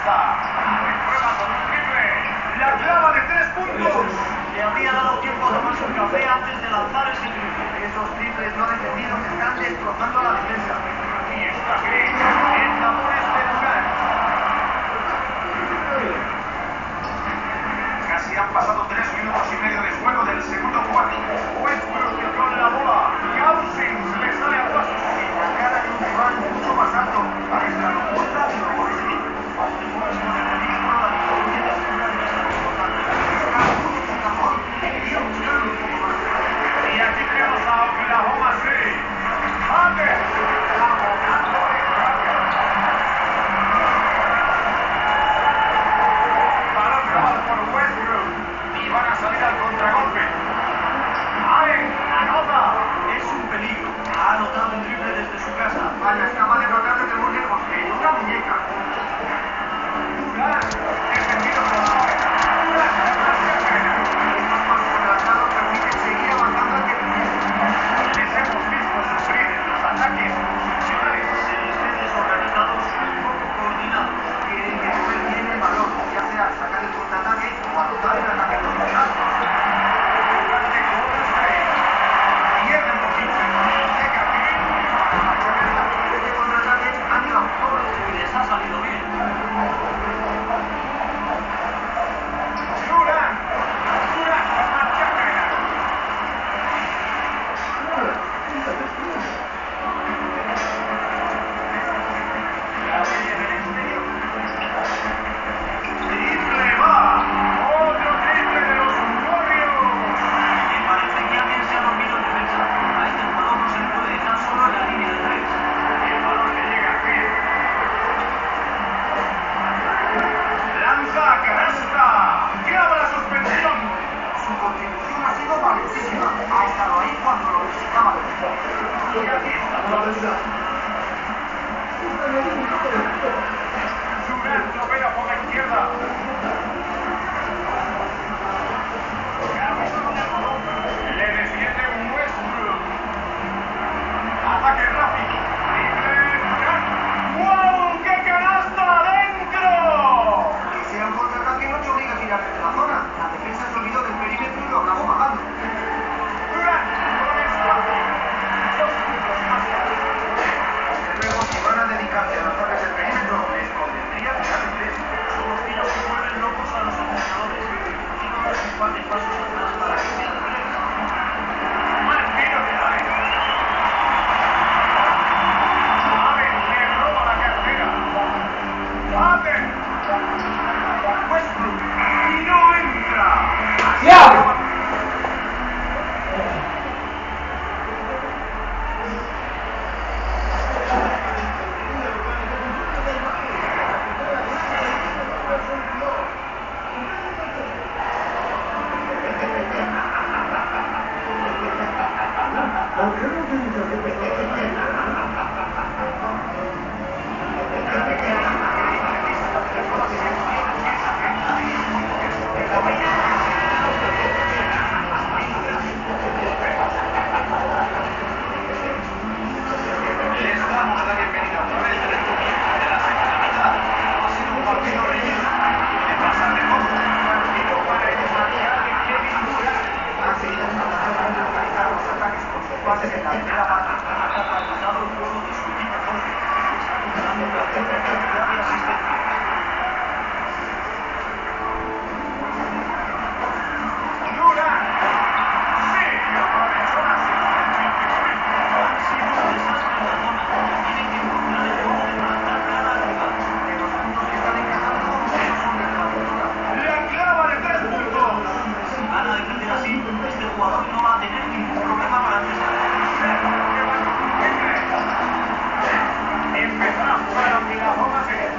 Prueba con un triple. La clava de 3 puntos. Le habría dado tiempo a tomarse un café antes de lanzar ese triple. Esos triples no defendidos están destrozando la defensa. Y está Green en labores de lugar. Casi han pasado 3 minutos y medio de juego del segundo cuarto. Westbrook con la bola. Cousins le sale a paso. En la cara de un rival mucho más alto. Ahí está la puerta de la bola. Empezará fuera de la zona de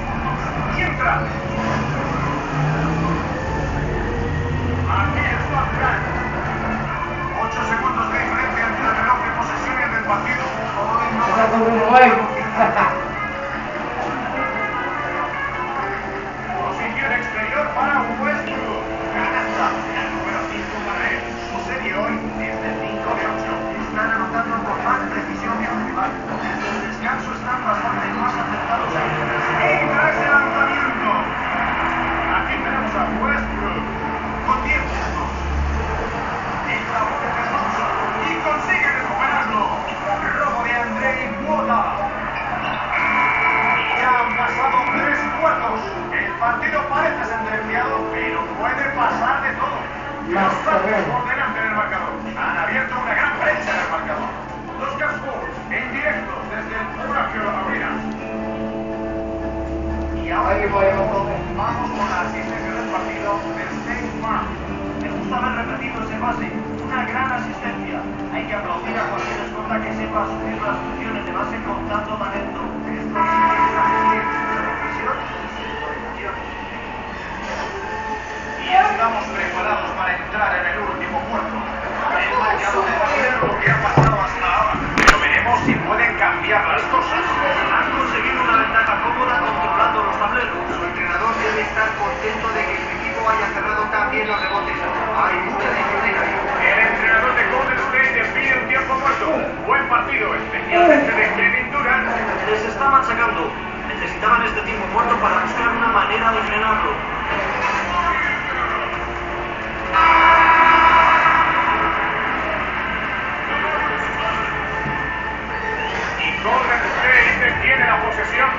6 Posición exterior para Westbrook. Canasta, el número 5 para él. Su serie hoy es de 5-8. Están anotando con más precisión que un rival. Los descansos están bastante más acertados a ustedes. Y tras el lanzamiento, aquí tenemos a Westbrook con 10 puntos. Entra Walker Thompson y consigue recuperarlo. Robo de Andrei Guoda. Y han pasado 3 cuartos. El partido parece sentenciado, pero puede pasar de todo. Los Cavs por delante en el marcador. Han abierto una gran brecha en el marcador. Los Cavs en directo desde el Oracle Arena. Y ahora vamos con la asistencia del partido de Saint Mark. Me gusta haber repetido ese pase. Una gran asistencia. Hay que aplaudir a cualquier escolta que sepa asumir las funciones de base con tanto talento. Esto significa reflexión. Y estamos preparados para entrar en el último cuarto. El marcador es lo que ha pasado hasta ahora. Pero veremos si pueden cambiar las cosas. Han conseguido una ventaja cómoda controlando los tableros. Su entrenador debe estar contento de que su equipo haya cerrado también los rebotes. Hay mucha disciplina. El entrenador de Golden State despide un tiempo muerto. Buen partido, especialmente de Kevin Durant. Les está machacando. Necesitaban este tiempo muerto para buscar una manera de frenarlo. Y Golden State detiene la posesión.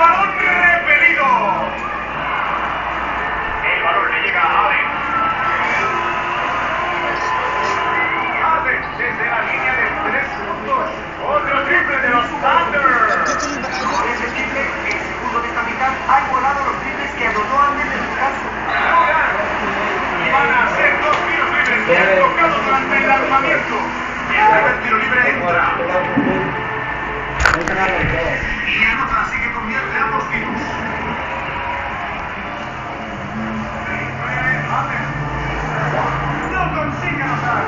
¡Balón repelido! El balón le llega a Allen. Desde la línea de 3 puntos. Otro triple de los Thunder. Con ese triple, el segundo de esta mitad ha igualado los triples que anotó antes de su caso. Van a hacer 2 tiros libres que han tocado durante el armamiento. Y el primer tiro libre entra. Y anota, así que convierte ambos tiros. No consigue anotar.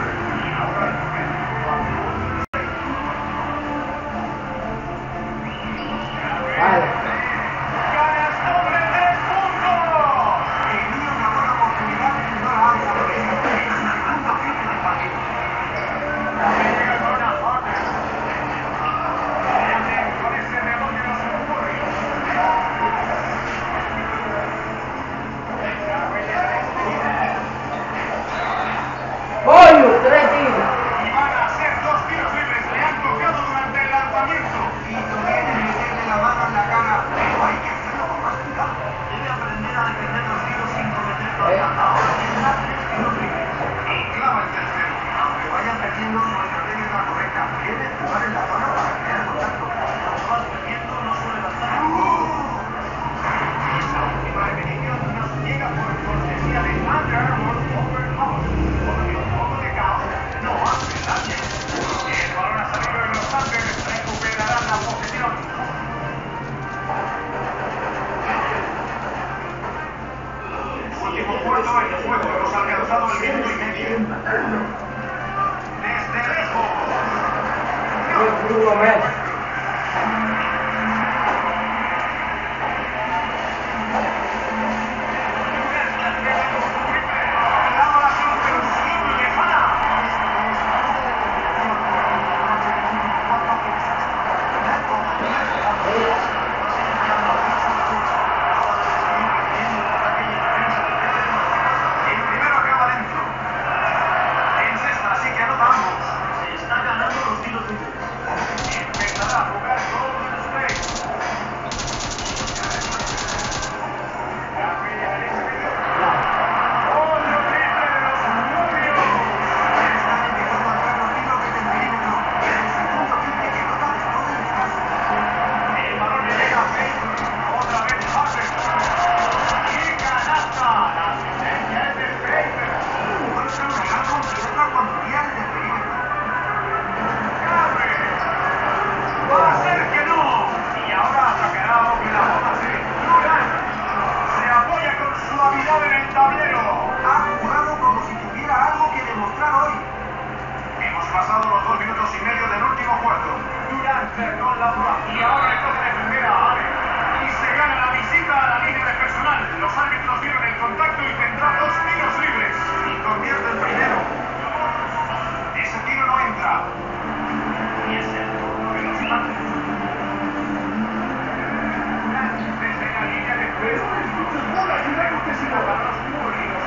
Está ganando los tiros libres. perdón la duda. Y ahora el toque de primera área. Y se gana la visita a la línea de personal. Los árbitros vieron el contacto y tendrá dos tiros libres. Y convierte el primero. Ese tiro no entra. Y es el turno de los Santos. Desde la línea de juego. Una ayuda que se logra a los públicos.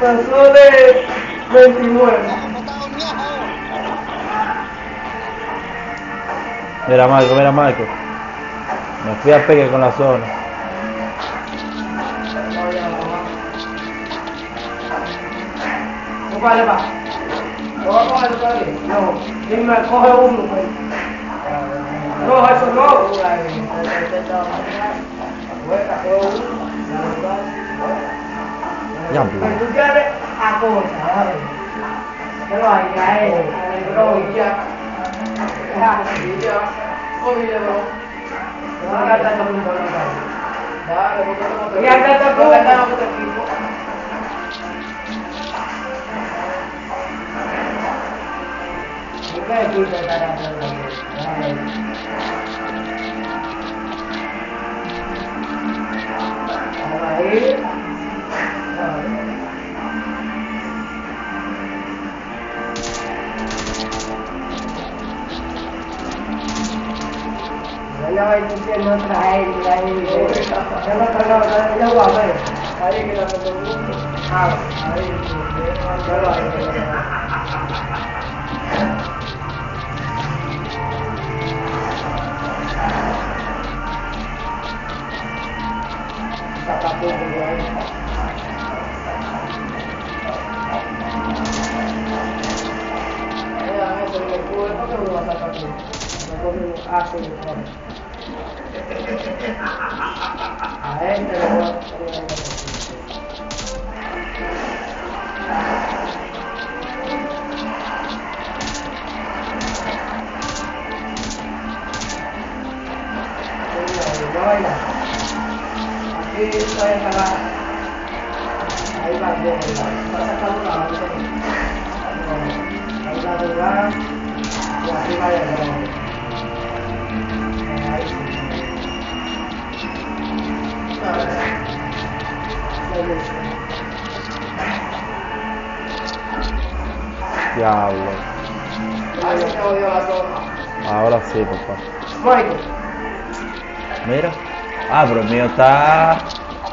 Pasó de 29. Mira Marco. Me fui a pegar con la zona. No vale más. No va a coger otra vez. No. Dime, coge uno, pues. No, eso no. Pero tú quieres a cosas, pero hay que a él, a la Está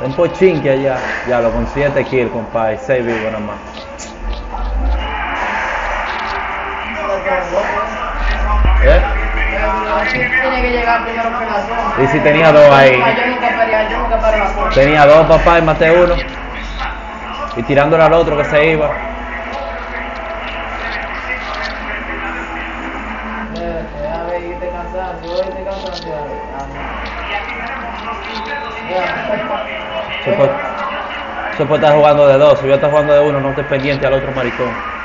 en pochinque allá, ya lo con 7 kills, compadre, 6 vivos nomás. ¿Eh? Tiene que llegar primero que la zona. Y si tenía 2 ahí. Tenía 2, papá, y maté uno. Y tirándole al otro que se iba. Se puede estar jugando de 2, si yo estoy jugando de 1, no estoy pendiente al otro maricón.